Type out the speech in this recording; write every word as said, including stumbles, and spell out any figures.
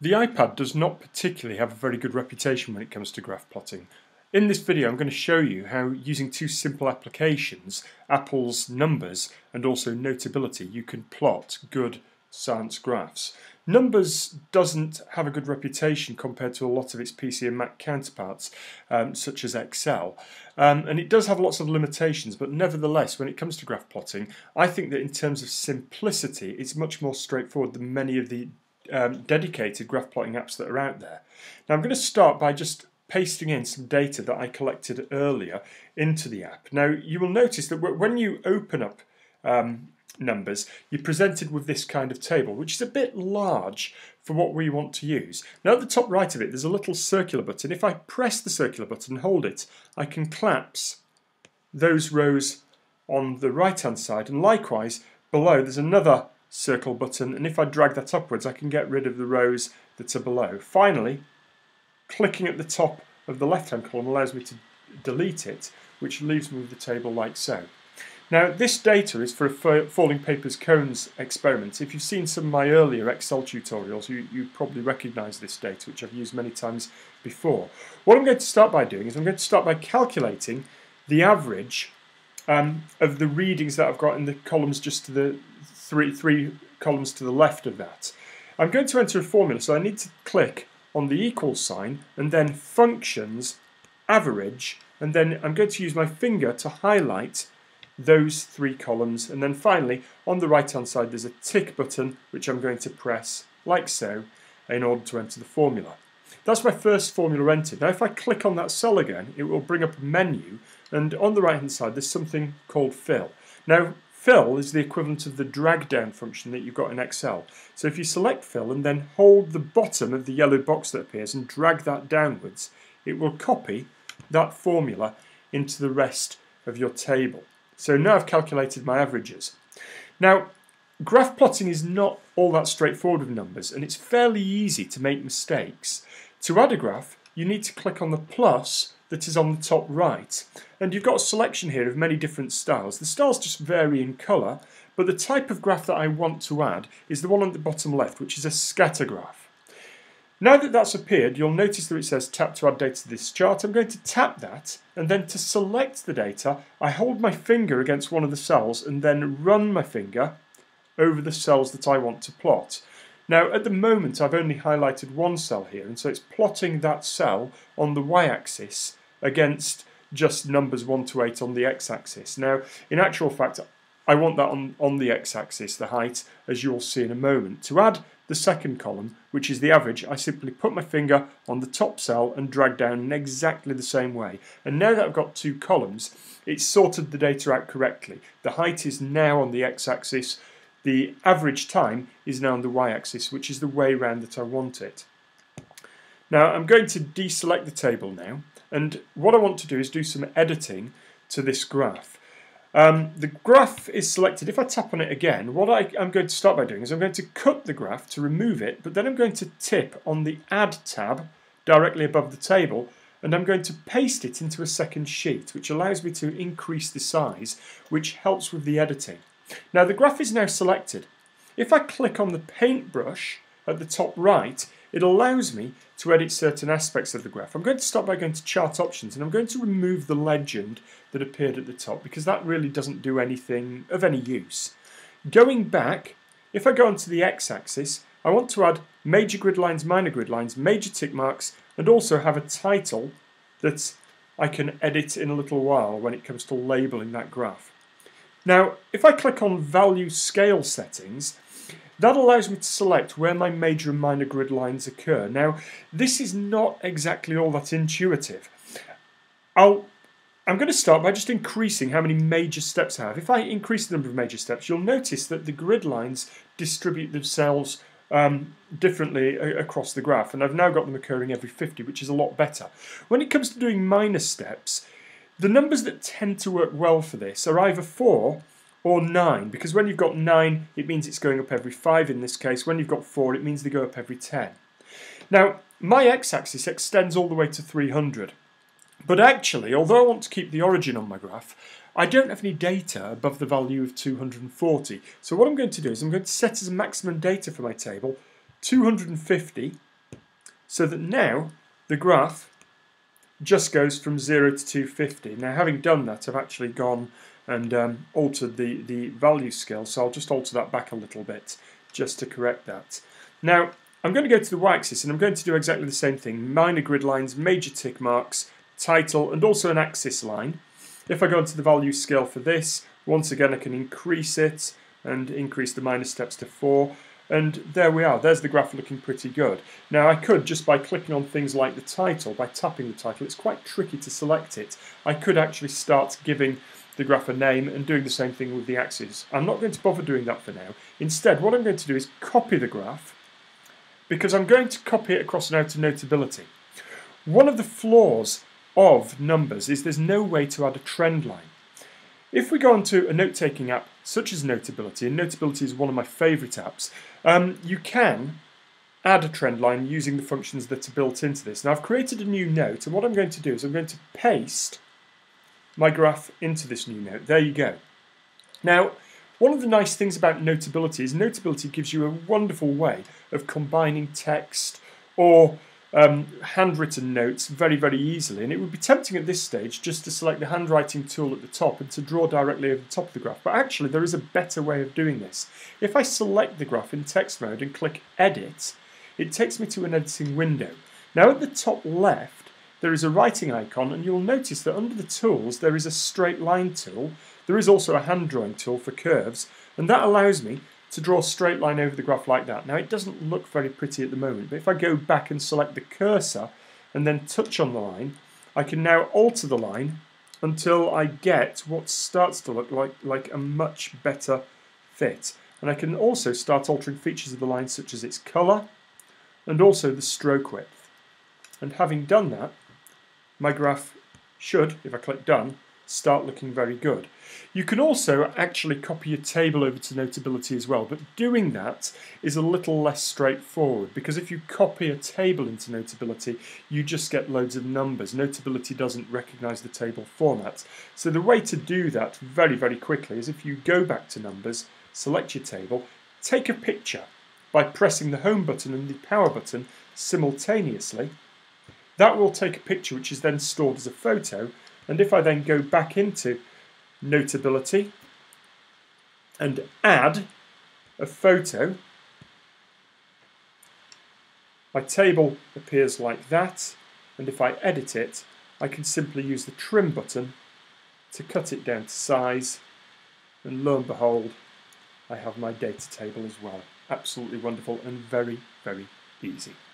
The iPad does not particularly have a very good reputation when it comes to graph plotting. In this video I'm going to show you how, using two simple applications, Apple's Numbers and also Notability, you can plot good science graphs. Numbers doesn't have a good reputation compared to a lot of its P C and Mac counterparts, um, such as Excel. Um, and it does have lots of limitations, but nevertheless, when it comes to graph plotting, I think that in terms of simplicity, it's much more straightforward than many of the Um, dedicated graph plotting apps that are out there. Now I'm going to start by just pasting in some data that I collected earlier into the app. Now you will notice that when you open up um, Numbers, you're presented with this kind of table, which is a bit large for what we want to use. Now at the top right of it there's a little circular button. If I press the circular button and hold it, I can collapse those rows on the right hand side, and likewise below there's another circle button, and if I drag that upwards I can get rid of the rows that are below. Finally, clicking at the top of the left hand column allows me to delete it, which leaves me with the table like so. Now this data is for a falling papers cones experiment. If you've seen some of my earlier Excel tutorials you, you probably recognise this data, which I've used many times before. What I'm going to start by doing is I'm going to start by calculating the average Um, of the readings that I've got in the columns just to the three, three columns to the left of that. I'm going to enter a formula, so I need to click on the equal sign and then functions, average, and then I'm going to use my finger to highlight those three columns, and then finally on the right hand side there's a tick button which I'm going to press like so in order to enter the formula. That's my first formula entered. Now if I click on that cell again, it will bring up a menu, and on the right hand side there's something called fill. Now fill is the equivalent of the drag down function that you've got in Excel. So if you select fill and then hold the bottom of the yellow box that appears and drag that downwards, it will copy that formula into the rest of your table. So now I've calculated my averages. Now graph plotting is not all that straightforward with Numbers, and it's fairly easy to make mistakes. To add a graph, you need to click on the plus that is on the top right. And you've got a selection here of many different styles. The styles just vary in colour, but the type of graph that I want to add is the one on the bottom left, which is a scatter graph. Now that that's appeared, you'll notice that it says tap to add data to this chart. I'm going to tap that, and then to select the data, I hold my finger against one of the cells and then run my finger over the cells that I want to plot. Now at the moment I've only highlighted one cell here, and so it's plotting that cell on the y-axis against just numbers one to eight on the x-axis. Now in actual fact I want that on, on the x-axis, the height, as you'll see in a moment. To add the second column, which is the average, I simply put my finger on the top cell and drag down in exactly the same way. And now that I've got two columns, it's sorted the data out correctly. The height is now on the x-axis, the average time is now on the y-axis, which is the way round that I want it. Now I'm going to deselect the table now, and what I want to do is do some editing to this graph. Um, the graph is selected. If I tap on it again, what I, I'm going to start by doing is I'm going to cut the graph to remove it, but then I'm going to tip on the Add tab directly above the table, and I'm going to paste it into a second sheet, which allows me to increase the size, which helps with the editing. Now the graph is now selected. If I click on the paintbrush at the top right, it allows me to edit certain aspects of the graph. I'm going to start by going to chart options, and I'm going to remove the legend that appeared at the top because that really doesn't do anything of any use. Going back, if I go onto the x-axis, I want to add major grid lines, minor grid lines, major tick marks, and also have a title that I can edit in a little while when it comes to labelling that graph. Now, if I click on Value Scale Settings, that allows me to select where my major and minor grid lines occur. Now, this is not exactly all that intuitive. I'll, I'm going to start by just increasing how many major steps I have. If I increase the number of major steps, you'll notice that the grid lines distribute themselves Um, differently across the graph, and I've now got them occurring every fifty, which is a lot better. When it comes to doing minor steps, the numbers that tend to work well for this are either four or nine, because when you've got nine it means it's going up every five in this case. When you've got four it means they go up every ten. Now my x-axis extends all the way to three hundred, but actually, although I want to keep the origin on my graph, I don't have any data above the value of two hundred forty. So what I'm going to do is I'm going to set as a maximum data for my table two hundred fifty so that now the graph just goes from zero to two hundred fifty. Now, having done that, I've actually gone and um, altered the, the value scale, so I'll just alter that back a little bit just to correct that. Now, I'm going to go to the y-axis and I'm going to do exactly the same thing. Minor grid lines, major tick marks, title, and also an axis line. If I go into the value scale for this, once again I can increase it and increase the minor steps to four. And there we are, there's the graph looking pretty good. Now I could, just by clicking on things like the title, by tapping the title, it's quite tricky to select it. I could actually start giving the graph a name and doing the same thing with the axes. I'm not going to bother doing that for now. Instead, what I'm going to do is copy the graph, because I'm going to copy it across now to Notability. One of the flaws of Numbers is there's no way to add a trend line. If we go onto a note-taking app such as Notability, and Notability is one of my favourite apps, um, you can add a trend line using the functions that are built into this. Now I've created a new note, and what I'm going to do is I'm going to paste my graph into this new note. There you go. Now, one of the nice things about Notability is Notability gives you a wonderful way of combining text or Um, handwritten notes very very easily, and it would be tempting at this stage just to select the handwriting tool at the top and to draw directly over the top of the graph, but actually there is a better way of doing this. If I select the graph in text mode and click edit, it takes me to an editing window. Now at the top left there is a writing icon, and you'll notice that under the tools there is a straight line tool. There is also a hand drawing tool for curves, and that allows me to draw a straight line over the graph like that. Now it doesn't look very pretty at the moment, but if I go back and select the cursor and then touch on the line, I can now alter the line until I get what starts to look like, like a much better fit. And I can also start altering features of the line such as its colour and also the stroke width. And having done that, my graph should, if I click done, start looking very good. You can also actually copy your table over to Notability as well, but doing that is a little less straightforward, because if you copy a table into Notability you just get loads of numbers. Notability doesn't recognise the table format. So the way to do that very very quickly is if you go back to Numbers, select your table, take a picture by pressing the home button and the power button simultaneously. That will take a picture which is then stored as a photo. And if I then go back into Notability and add a photo, my table appears like that, and if I edit it, I can simply use the trim button to cut it down to size, and lo and behold, I have my data table as well. Absolutely wonderful and very, very easy.